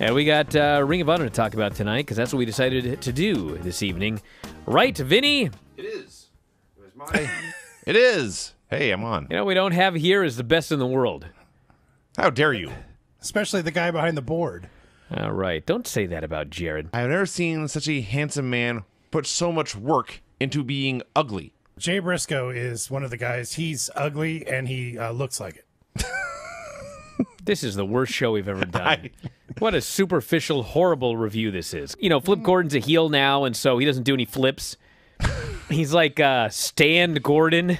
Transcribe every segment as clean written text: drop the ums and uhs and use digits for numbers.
And we got Ring of Honor to talk about tonight, because that's what we decided to do this evening. Right, Vinny? It is. It was my... It is. Hey, I'm on. You know, we don't have here is the best in the world. How dare you? Especially the guy behind the board. All right. Don't say that about Jared. I've never seen such a handsome man put so much work into being ugly. Jay Briscoe is one of the guys. He's ugly, and he looks like it. This is the worst show we've ever done. What a superficial, horrible review this is. You know, Flip Gordon's a heel now, and so he doesn't do any flips. He's like Stan Gordon.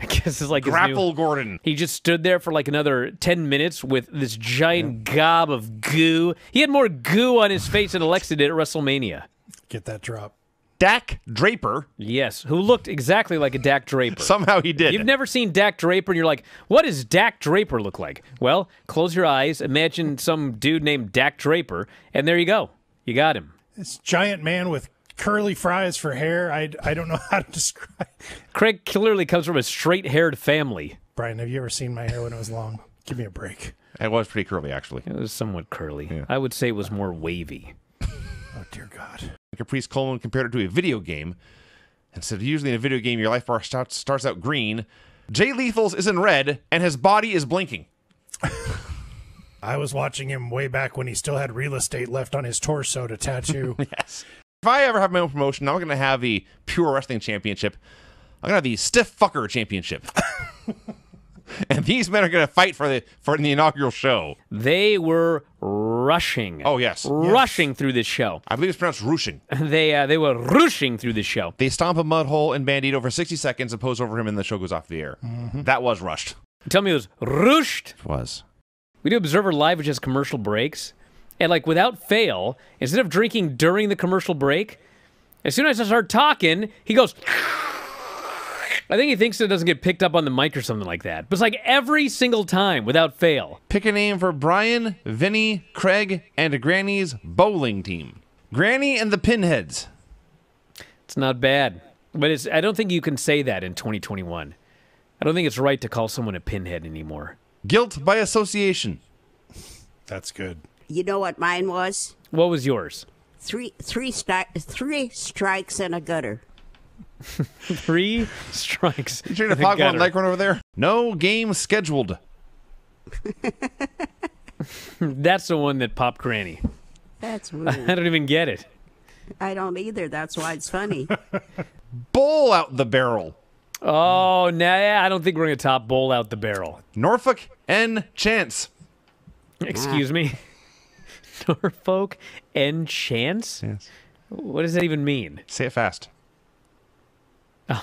I guess it's like Grapple Gordon. He just stood there for like another 10 minutes with this giant gob of goo. He had more goo on his face than Alexa did at WrestleMania. Get that drop. Dak Draper. Yes, who looked exactly like a Dak Draper. Somehow he did. You've never seen Dak Draper, and you're like, what does Dak Draper look like? Well, close your eyes, imagine some dude named Dak Draper, and there you go. You got him. This giant man with curly fries for hair. I don't know how to describe. Craig clearly comes from a straight-haired family. Brian, have you ever seen my hair when it was long? Give me a break. It was pretty curly, actually. It was somewhat curly. Yeah. I would say it was more wavy. Oh, dear God. Caprice Coleman compared it to a video game and said, usually in a video game, your life bar starts out green. Jay Lethal's is in red, and his body is blinking. I was watching him way back when he still had real estate left on his torso to tattoo. Yes. If I ever have my own promotion, I'm going to have the Pure Wrestling Championship. I'm going to have the Stiff Fucker Championship. And these men are going to fight for the inaugural show. They were rushing. Oh, yes. Rushing through this show. I believe it's pronounced rushing. They were rushing through this show. They stomp a mud hole and Bandito for 60 seconds and pose over him, and the show goes off the air. Mm-hmm. That was rushed. Tell me it was rushed. It was. We do Observer Live, which has commercial breaks. And, like, without fail, instead of drinking during the commercial break, as soon as I start talking, he goes... I think he thinks it doesn't get picked up on the mic or something like that. But it's like every single time, without fail. Pick a name for Brian, Vinny, Craig, and Granny's bowling team. Granny and the Pinheads. It's not bad. But it's, I don't think you can say that in 2021. I don't think it's right to call someone a pinhead anymore. Guilt by association. That's good. You know what mine was? What was yours? Three strikes and a gutter. Three strikes. You trying to fog one like one over there? No game scheduled. That's the one that popped Granny. That's rude. I don't even get it. I don't either. That's why it's funny. Bowl out the barrel. Oh, nah, I don't think we're going to top bowl out the barrel. Norfolk and Chance. Excuse me? Norfolk and Chance? Yes. What does that even mean? Say it fast. Oh.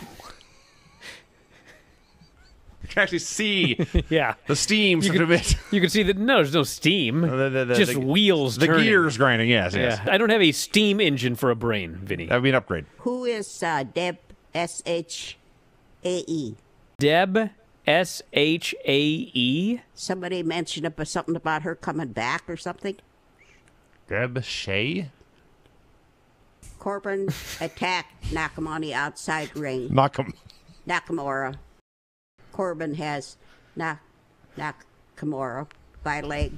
You can actually see the steam sort of it. You can see that, no, there's no steam. Just the wheels turning. The gears grinding, yes. I don't have a steam engine for a brain, Vinny. That would be an upgrade. Who is Deb S-H-A-E? Deb S-H-A-E? Somebody mentioned something about her coming back or something. Deb Shea? Corbin attacked Nakamura outside ring. Nakamura. Corbin has Nakamura by leg.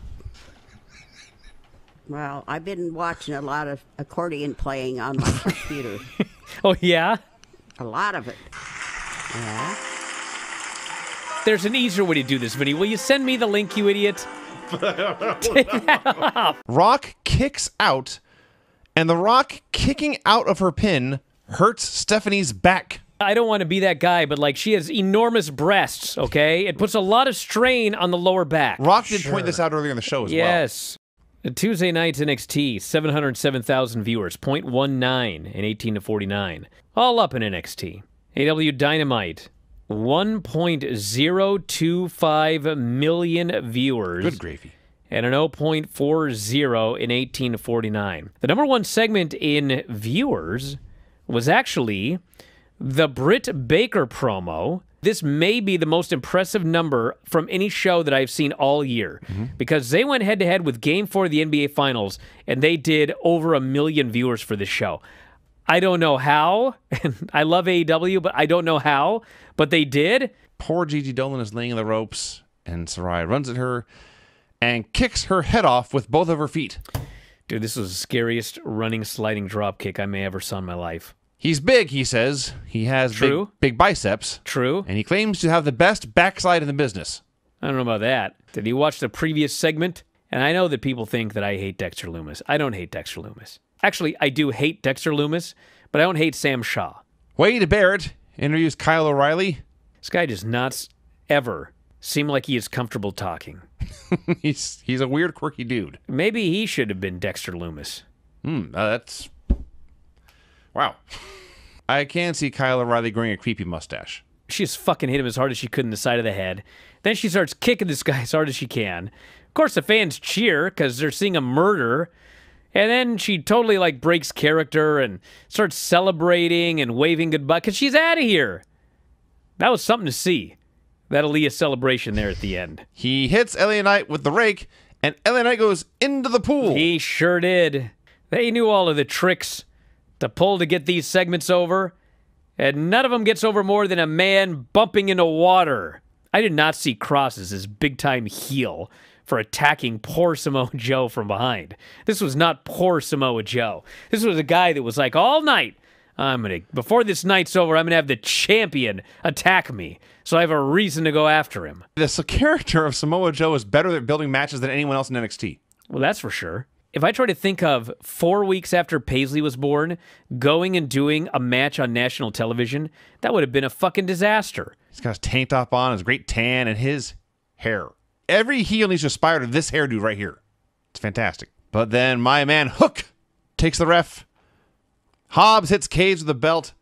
Well, I've been watching a lot of accordion playing on my computer. Oh, yeah? A lot of it. Yeah. There's an easier way to do this, Vinny. Will you send me the link, you idiot? Take that off. Rock kicks out. And The Rock kicking out of her pin hurts Stephanie's back. I don't want to be that guy, but like she has enormous breasts, okay? It puts a lot of strain on the lower back. Rock did point this out earlier in the show as well. Yes. Tuesday night's NXT, 707,000 viewers, 0.19 in 18 to 49. All up in NXT. AEW Dynamite, 1.025 million viewers. Good gravy. And an 0.40 in 18 to 49. The number one segment in viewers was actually the Britt Baker promo. This may be the most impressive number from any show that I've seen all year, because they went head-to-head with Game 4 of the NBA Finals, and they did over 1 million viewers for this show. I don't know how. I love AEW, but I don't know how, but they did. Poor Gigi Dolan is laying in the ropes, and Soraya runs at her and kicks her head off with both of her feet. Dude, this was the scariest running, sliding drop kick I may ever saw in my life. He's big, he says. He has big biceps. True. And he claims to have the best backslide in the business. I don't know about that. Did he watch the previous segment? And I know that people think that I hate Dexter Lumis. I don't hate Dexter Lumis. Actually, I do hate Dexter Lumis, but I don't hate Sam Shaw. Wade Barrett interviews Kyle O'Reilly. This guy does not ever seem like he is comfortable talking. He's a weird, quirky dude. Maybe he should have been Dexter Lumis. That's... Wow. I can see Kyle O'Reilly growing a creepy mustache. She just fucking hit him as hard as she could in the side of the head. Then she starts kicking this guy as hard as she can. Of course, the fans cheer because they're seeing a murder. And then she totally, like, breaks character and starts celebrating and waving goodbye because she's out of here. That was something to see. That Aaliyah celebration there at the end. He hits LA Knight with the rake, and LA Knight goes into the pool. He sure did. They knew all of the tricks to pull to get these segments over, and none of them gets over more than a man bumping into water. I did not see Cross as his big-time heel for attacking poor Samoa Joe from behind. This was not poor Samoa Joe. This was a guy that was like, all night, before this night's over, I'm going to have the champion attack me, so I have a reason to go after him. The character of Samoa Joe is better at building matches than anyone else in NXT. Well, that's for sure. If I try to think of 4 weeks after Paisley was born, going and doing a match on national television, that would have been a fucking disaster. He's got his tank top on, his great tan, and his hair. Every heel needs to aspire to this hairdo right here. It's fantastic. But then my man Hook takes the ref. Hobbs hits Cage with the belt.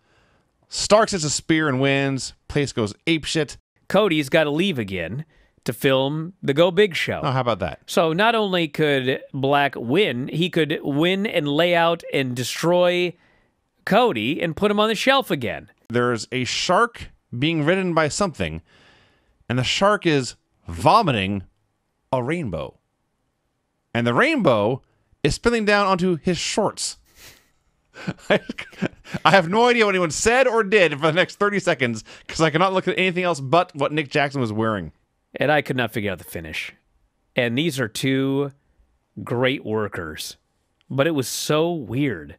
Starks hits a spear and wins. Place goes apeshit. Cody's got to leave again to film the Go Big Show. Oh, how about that? So not only could Black win, he could win and lay out and destroy Cody and put him on the shelf again. There's a shark being ridden by something, and the shark is vomiting a rainbow. And the rainbow is spilling down onto his shorts. I have no idea what anyone said or did for the next 30 seconds, because I cannot look at anything else but what Nick Jackson was wearing. And I could not figure out the finish. And these are two great workers. But it was so weird.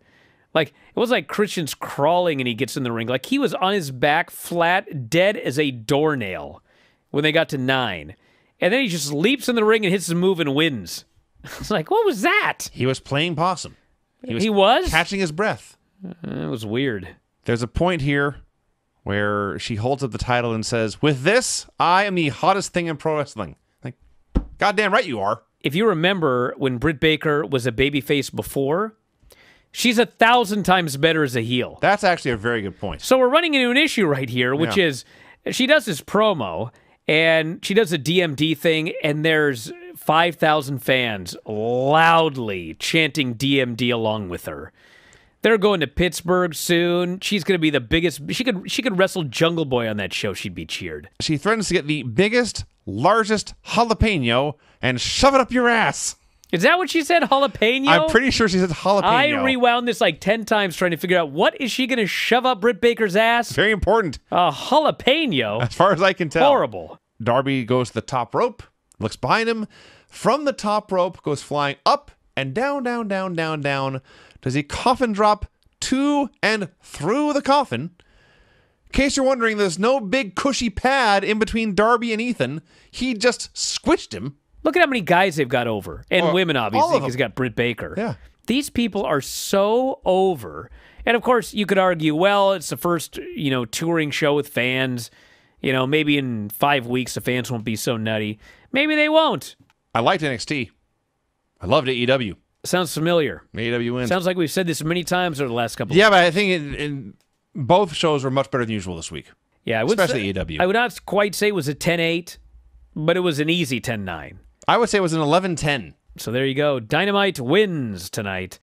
Like, it was like Christian's crawling and he gets in the ring. Like, he was on his back flat, dead as a doornail when they got to 9. And then he just leaps in the ring and hits his move and wins. I was like, what was that? He was playing possum. He was? Catching his breath. It was weird. There's a point here where she holds up the title and says, with this, I am the hottest thing in pro wrestling. Like, goddamn right you are. If you remember when Britt Baker was a babyface before, she's 1,000 times better as a heel. That's actually a very good point. So we're running into an issue right here, which is she does this promo, and she does a DMD thing, and there's 5,000 fans loudly chanting DMD along with her. They're going to Pittsburgh soon. She's going to be the biggest. She could wrestle Jungle Boy on that show. She'd be cheered. She threatens to get the biggest, largest jalapeno and shove it up your ass. Is that what she said, jalapeno? I'm pretty sure she said jalapeno. I rewound this like 10 times trying to figure out what is she going to shove up Britt Baker's ass? Very important. A jalapeno. As far as I can tell. Horrible. Darby goes to the top rope, looks behind him. From the top rope, goes flying up and down, down, down, down, down. Does a coffin drop to and through the coffin? In case you're wondering, there's no big cushy pad in between Darby and Ethan. He just squished him. Look at how many guys they've got over. And women, obviously, because he's got Britt Baker. Yeah. These people are so over. And, of course, you could argue, well, it's the first, you know, touring show with fans. You know, maybe in 5 weeks the fans won't be so nutty. Maybe they won't. I liked NXT. I loved AEW. Sounds familiar. AEW wins. Sounds like we've said this many times over the last couple of weeks. Yeah, but I think both shows were much better than usual this week. Yeah, I would especially say, AEW. I would not quite say it was a 10-8, but it was an easy 10-9. I would say it was an 11-10. So there you go. Dynamite wins tonight.